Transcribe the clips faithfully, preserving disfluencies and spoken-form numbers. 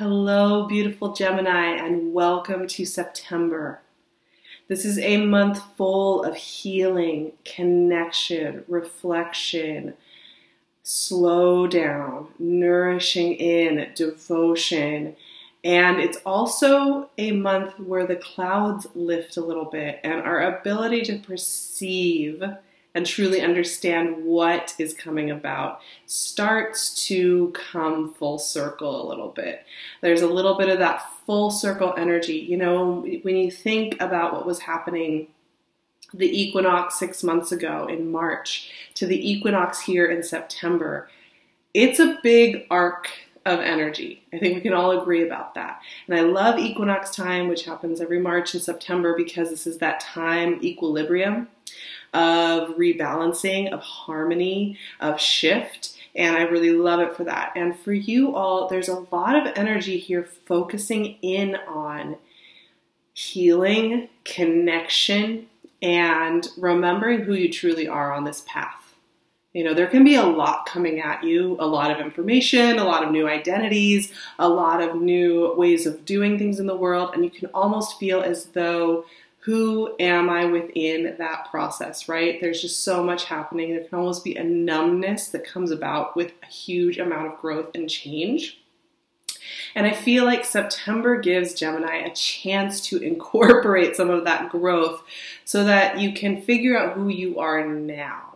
Hello, beautiful Gemini, and welcome to September. This is a month full of healing, connection, reflection, slow down, nourishing in, devotion. And it's also a month where the clouds lift a little bit and our ability to perceive and truly understand what is coming about starts to come full circle a little bit. There's a little bit of that full circle energy. You know, when you think about what was happening the equinox six months ago in March to the equinox here in September, it's a big arc of energy. I think we can all agree about that. And I love equinox time, which happens every March and September, because this is that time equilibrium of rebalancing, of harmony, of shift, and I really love it for that. And for you all, there's a lot of energy here focusing in on healing, connection, and remembering who you truly are on this path. You know, there can be a lot coming at you, a lot of information, a lot of new identities, a lot of new ways of doing things in the world, and you can almost feel as though, who am I within that process, right? There's just so much happening. There can almost be a numbness that comes about with a huge amount of growth and change. And I feel like September gives Gemini a chance to incorporate some of that growth so that you can figure out who you are now,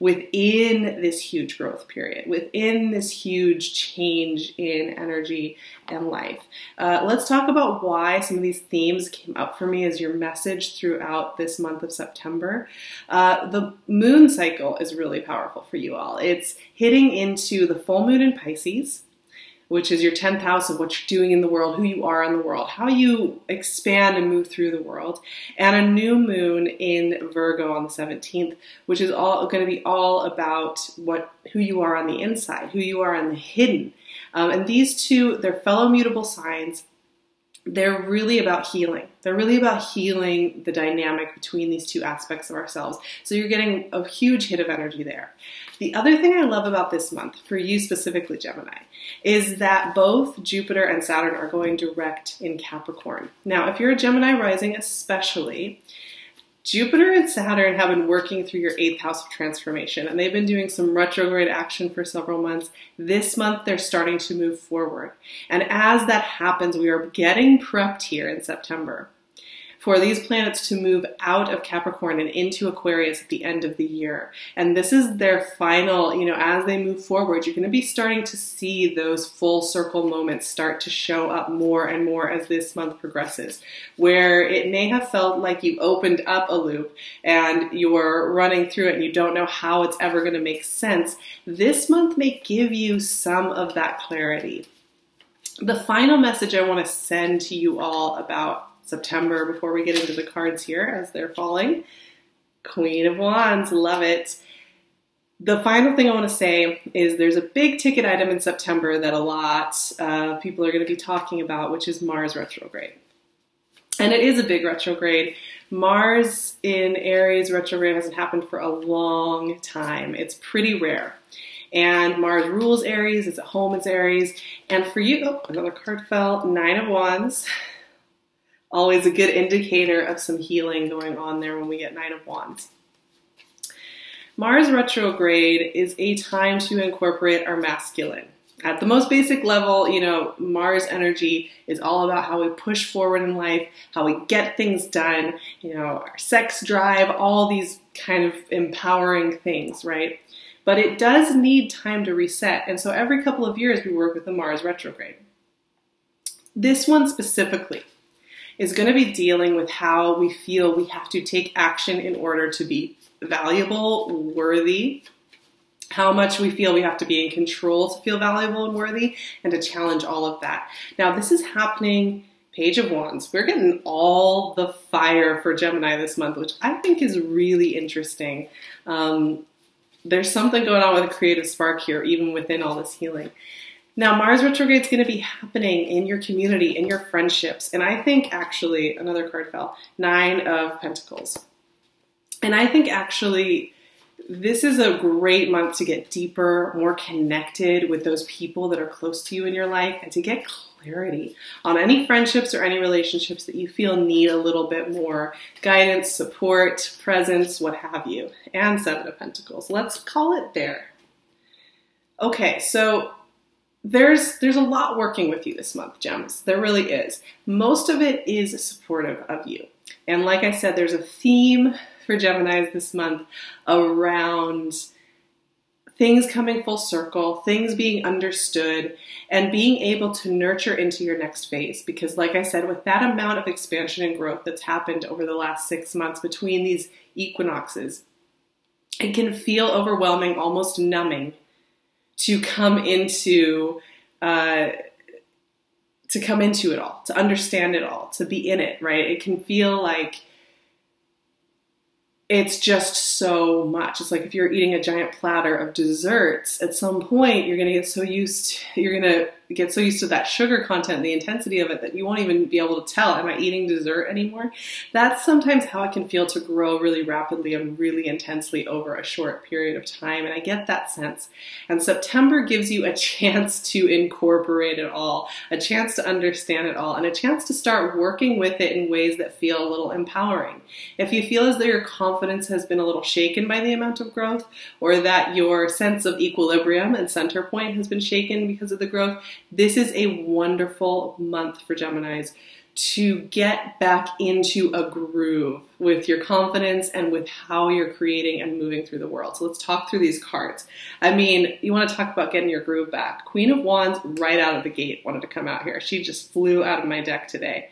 within this huge growth period, within this huge change in energy and life. Uh, let's talk about why some of these themes came up for me as your message throughout this month of September. Uh, the moon cycle is really powerful for you all. It's hitting into the full moon in Pisces, which is your tenth house of what you're doing in the world, who you are in the world, how you expand and move through the world, and a new moon in Virgo on the seventeenth, which is all going to be all about what who you are on the inside, who you are on the hidden. Um, and these two, they're fellow mutable signs. They're really about healing. They're really about healing the dynamic between these two aspects of ourselves. So you're getting a huge hit of energy there. The other thing I love about this month, for you specifically, Gemini, is that both Jupiter and Saturn are going direct in Capricorn. Now, if you're a Gemini rising especially, Jupiter and Saturn have been working through your eighth house of transformation, and they've been doing some retrograde action for several months. This month, they're starting to move forward. And as that happens, we are getting prepped here in September for these planets to move out of Capricorn and into Aquarius at the end of the year. And this is their final, you know, as they move forward, you're going to be starting to see those full circle moments start to show up more and more as this month progresses, where it may have felt like you opened up a loop and you're running through it and you don't know how it's ever going to make sense. This month may give you some of that clarity. The final message I want to send to you all about September, before we get into the cards here as they're falling. Queen of Wands, love it. The final thing I want to say is there's a big ticket item in September that a lot of people are going to be talking about, which is Mars retrograde. And it is a big retrograde. Mars in Aries retrograde hasn't happened for a long time. It's pretty rare. And Mars rules Aries, it's at home, it's Aries. And for you, oh, another card fell, Nine of Wands. Always a good indicator of some healing going on there when we get Nine of Wands. Mars retrograde is a time to incorporate our masculine. At the most basic level, you know, Mars energy is all about how we push forward in life, how we get things done, you know, our sex drive, all these kind of empowering things, right? But it does need time to reset. And so every couple of years we work with the Mars retrograde. This one specifically is going to be dealing with how we feel we have to take action in order to be valuable, worthy, how much we feel we have to be in control to feel valuable and worthy, and to challenge all of that. Now, this is happening, Page of Wands. We're getting all the fire for Gemini this month, which I think is really interesting. Um, there's something going on with a creative spark here, even within all this healing. Now, Mars retrograde is going to be happening in your community, in your friendships. And I think actually, another card fell, Nine of Pentacles. And I think actually This is a great month to get deeper, more connected with those people that are close to you in your life, and to get clarity on any friendships or any relationships that you feel need a little bit more guidance, support, presence, what have you. And Seven of Pentacles. Let's call it there. Okay, so there's there's a lot working with you this month, Gems. There really is. Most of it is supportive of you. And like I said, there's a theme for Geminis this month around things coming full circle, things being understood, and being able to nurture into your next phase. Because like I said, with that amount of expansion and growth that's happened over the last six months between these equinoxes, it can feel overwhelming, almost numbing, to come into uh, to come into it all, to understand it all, to be in it, right? It can feel like it's just so much. It's like if you're eating a giant platter of desserts, at some point you're gonna get so used to, you're gonna get so used to that sugar content, the intensity of it, that you won't even be able to tell, am I eating dessert anymore? That's sometimes how it can feel to grow really rapidly and really intensely over a short period of time, and I get that sense. And September gives you a chance to incorporate it all, a chance to understand it all, and a chance to start working with it in ways that feel a little empowering. If you feel as though your confidence has been a little shaken by the amount of growth, or that your sense of equilibrium and center point has been shaken because of the growth, this is a wonderful month for Geminis to get back into a groove with your confidence and with how you're creating and moving through the world. So let's talk through these cards. I mean, you want to talk about getting your groove back. Queen of Wands, right out of the gate, wanted to come out here. She just flew out of my deck today.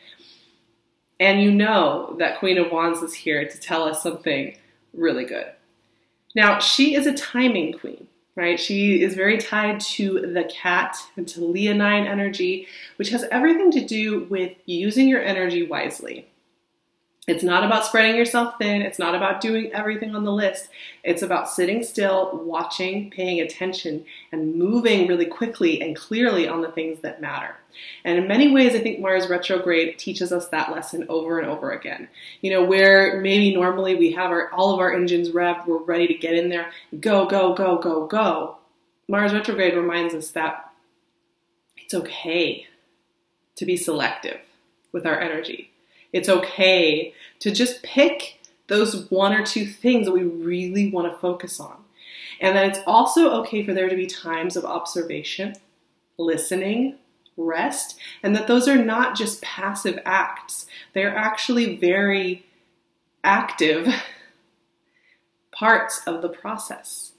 And you know that Queen of Wands is here to tell us something really good. Now, she is a timing queen. Right? She is very tied to the cat and to leonine energy, which has everything to do with using your energy wisely. It's not about spreading yourself thin. It's not about doing everything on the list. It's about sitting still, watching, paying attention, and moving really quickly and clearly on the things that matter. And in many ways, I think Mars retrograde teaches us that lesson over and over again. You know, where maybe normally we have our, all of our engines revved, we're ready to get in there, go, go, go, go, go. Mars retrograde reminds us that it's okay to be selective with our energy. It's okay to just pick those one or two things that we really want to focus on. And that it's also okay for there to be times of observation, listening, rest, and that those are not just passive acts. They're actually very active parts of the process.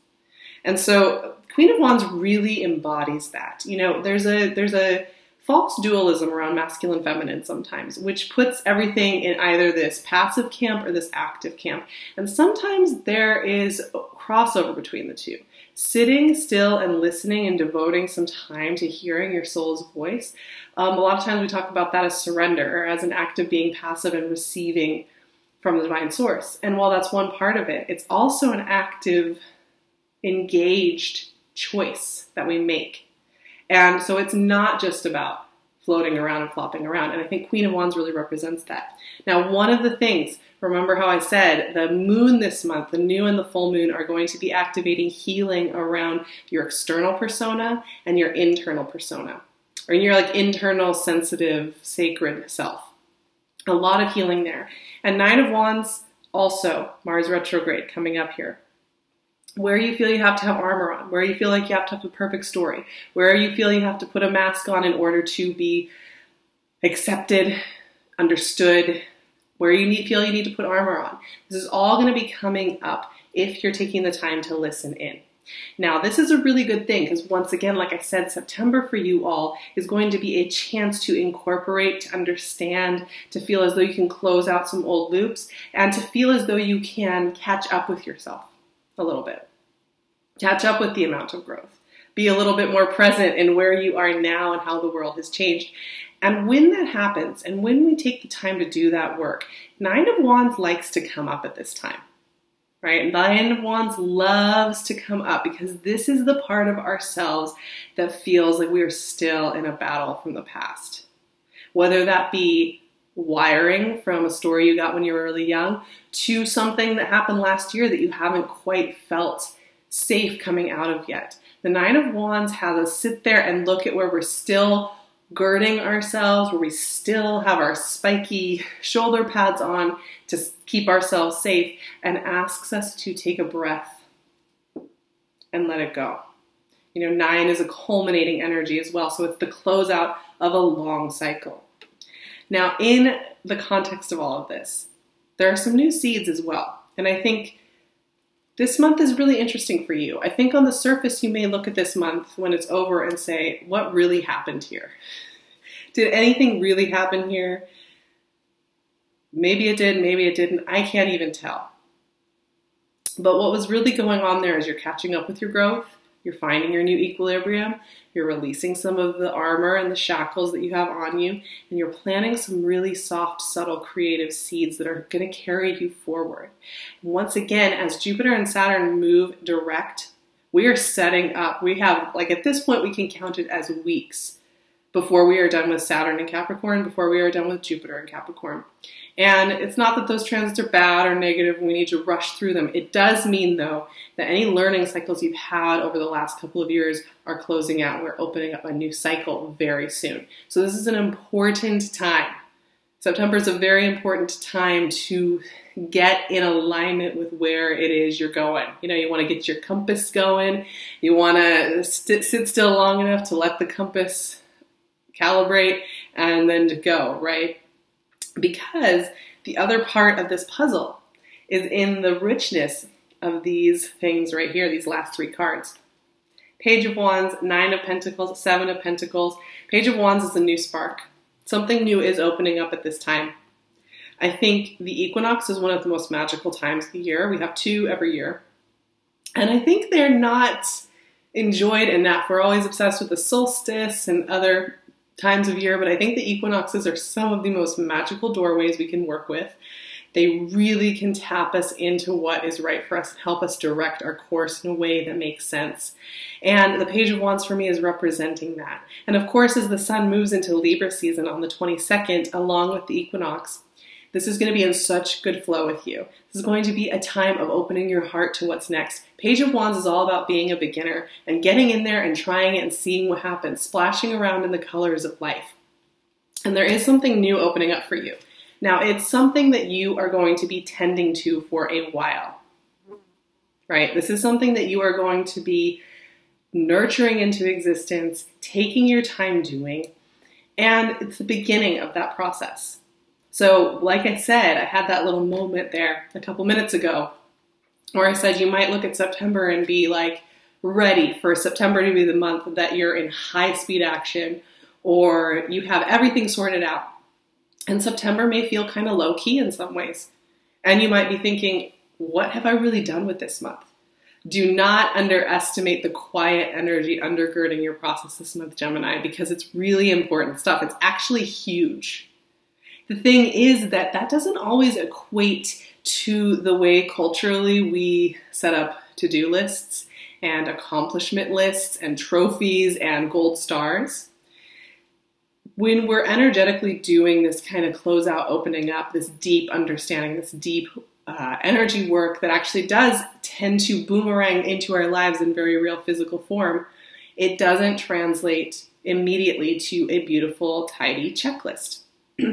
And so Queen of Wands really embodies that. You know, there's a, there's a, false dualism around masculine feminine sometimes, which puts everything in either this passive camp or this active camp. And sometimes there is a crossover between the two. Sitting still and listening and devoting some time to hearing your soul's voice. Um, a lot of times we talk about that as surrender or as an act of being passive and receiving from the divine source. And while that's one part of it, it's also an active, engaged choice that we make. And so it's not just about floating around and flopping around. And I think Queen of Wands really represents that. Now, one of the things, remember how I said the moon this month, the new and the full moon are going to be activating healing around your external persona and your internal persona, or your like internal, sensitive, sacred self. A lot of healing there. And Nine of Wands, also Mars retrograde coming up here. Where you feel you have to have armor on, where you feel like you have to have the perfect story, where you feel you have to put a mask on in order to be accepted, understood, where you need, feel you need to put armor on. This is all going to be coming up if you're taking the time to listen in. Now, this is a really good thing because once again, like I said, September for you all is going to be a chance to incorporate, to understand, to feel as though you can close out some old loops, and to feel as though you can catch up with yourself a little bit. Catch up with the amount of growth. Be a little bit more present in where you are now and how the world has changed. And when that happens, and when we take the time to do that work, Nine of Wands likes to come up at this time, right? Nine of Wands loves to come up because this is the part of ourselves that feels like we are still in a battle from the past. Whether that be wiring from a story you got when you were really young to something that happened last year that you haven't quite felt safe coming out of yet. The Nine of Wands has us sit there and look at where we're still girding ourselves, where we still have our spiky shoulder pads on to keep ourselves safe, and asks us to take a breath and let it go. You know, nine is a culminating energy as well, so it's the closeout of a long cycle. Now, in the context of all of this, there are some new seeds as well, and I think this month is really interesting for you. I think on the surface, you may look at this month when it's over and say, what really happened here? Did anything really happen here? Maybe it did, maybe it didn't. I can't even tell. But what was really going on there is you're catching up with your growth, you're finding your new equilibrium, you're releasing some of the armor and the shackles that you have on you, and you're planting some really soft, subtle, creative seeds that are going to carry you forward. Once again, as Jupiter and Saturn move direct, we are setting up. We have, like at this point, we can count it as weeks before we are done with Saturn and Capricorn, before we are done with Jupiter and Capricorn. And it's not that those transits are bad or negative, we need to rush through them. It does mean, though, that any learning cycles you've had over the last couple of years are closing out. We're opening up a new cycle very soon. So this is an important time. September is a very important time to get in alignment with where it is you're going. You know, you want to get your compass going. You want to sit still long enough to let the compass calibrate and then to go, right? Because the other part of this puzzle is in the richness of these things right here, these last three cards. Page of Wands, Nine of Pentacles, Seven of Pentacles. Page of Wands is a new spark. Something new is opening up at this time. I think the equinox is one of the most magical times of the year. We have two every year. And I think they're not enjoyed enough. We're always obsessed with the solstice and other times of year, but I think the equinoxes are some of the most magical doorways we can work with. They really can tap us into what is right for us and help us direct our course in a way that makes sense. And the Page of Wands for me is representing that. And of course, as the sun moves into Libra season on the twenty-second, along with the equinox, this is going to be in such good flow with you. This is going to be a time of opening your heart to what's next. Page of Wands is all about being a beginner and getting in there and trying it and seeing what happens, splashing around in the colors of life. And there is something new opening up for you. Now, it's something that you are going to be tending to for a while, right? This is something that you are going to be nurturing into existence, taking your time doing, and it's the beginning of that process. So like I said, I had that little moment there a couple minutes ago where I said you might look at September and be like ready for September to be the month that you're in high speed action or you have everything sorted out. And September may feel kind of low key in some ways. And you might be thinking, what have I really done with this month? Do not underestimate the quiet energy undergirding your process this month, Gemini, because it's really important stuff. It's actually huge. The thing is that that doesn't always equate to the way culturally we set up to-do lists and accomplishment lists and trophies and gold stars. When we're energetically doing this kind of closeout, opening up, this deep understanding, this deep uh, energy work that actually does tend to boomerang into our lives in very real physical form, it doesn't translate immediately to a beautiful, tidy checklist.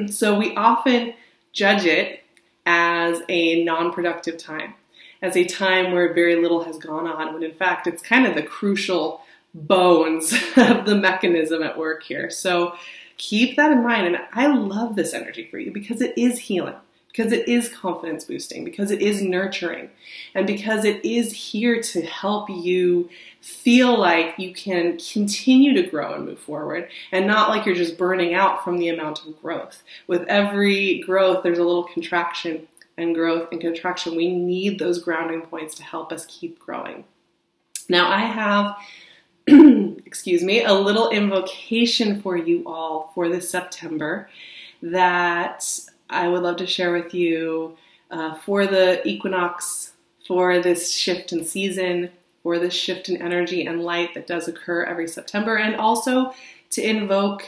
So we often judge it as a non-productive time, as a time where very little has gone on, when in fact it's kind of the crucial bones of the mechanism at work here. So keep that in mind, and I love this energy for you because it is healing, because it is confidence boosting, because it is nurturing, and because it is here to help you feel like you can continue to grow and move forward and not like you're just burning out from the amount of growth. With every growth, there's a little contraction, and growth and contraction. We need those grounding points to help us keep growing. Now I have, excuse me, a little invocation for you all for this September that I would love to share with you uh, for the equinox, for this shift in season, for this shift in energy and light that does occur every September, and also to invoke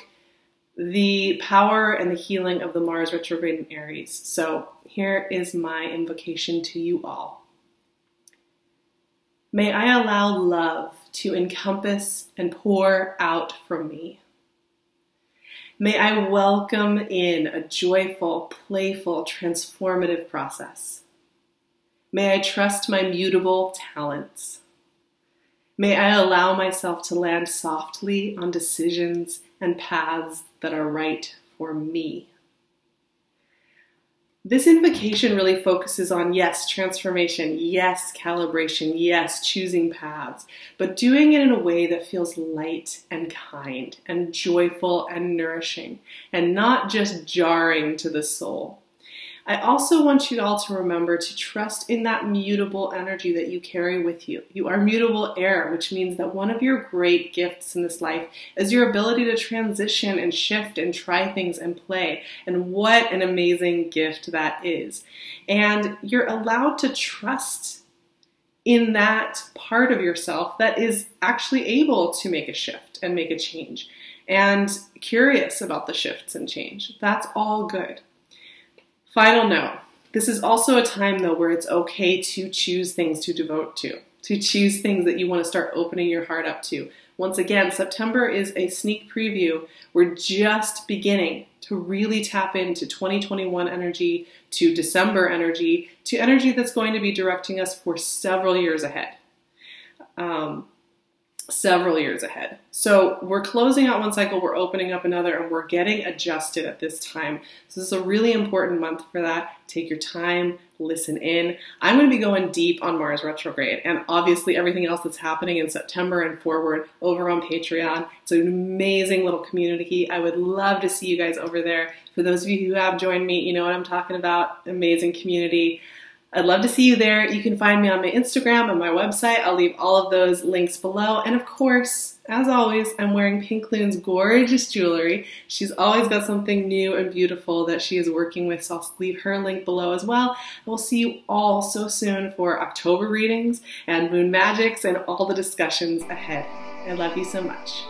the power and the healing of the Mars retrograde in Aries. So here is my invocation to you all. May I allow love to encompass and pour out from me. May I welcome in a joyful, playful, transformative process. May I trust my mutable talents. May I allow myself to land softly on decisions and paths that are right for me. This invocation really focuses on, yes, transformation, yes, calibration, yes, choosing paths, but doing it in a way that feels light and kind and joyful and nourishing and not just jarring to the soul. I also want you all to remember to trust in that mutable energy that you carry with you. You are mutable air, which means that one of your great gifts in this life is your ability to transition and shift and try things and play. And what an amazing gift that is. And you're allowed to trust in that part of yourself that is actually able to make a shift and make a change, and curious about the shifts and change. That's all good. Final note, this is also a time though where it's okay to choose things to devote to, to choose things that you want to start opening your heart up to. Once again, September is a sneak preview. We're just beginning to really tap into twenty twenty-one energy, to December energy, to energy that's going to be directing us for several years ahead. Um, several years ahead. So we're closing out one cycle, we're opening up another, and we're getting adjusted at this time. So this is a really important month for that. Take your time, listen in. I'm going to be going deep on Mars retrograde and obviously everything else that's happening in September and forward over on Patreon. It's an amazing little community. I would love to see you guys over there. For those of you who have joined me, you know what I'm talking about. Amazing community. I'd love to see you there. You can find me on my Instagram and my website. I'll leave all of those links below. And of course, as always, I'm wearing PinkLune's gorgeous jewelry. She's always got something new and beautiful that she is working with, so I'll leave her link below as well. And we'll see you all so soon for October readings and Moon Magics and all the discussions ahead. I love you so much.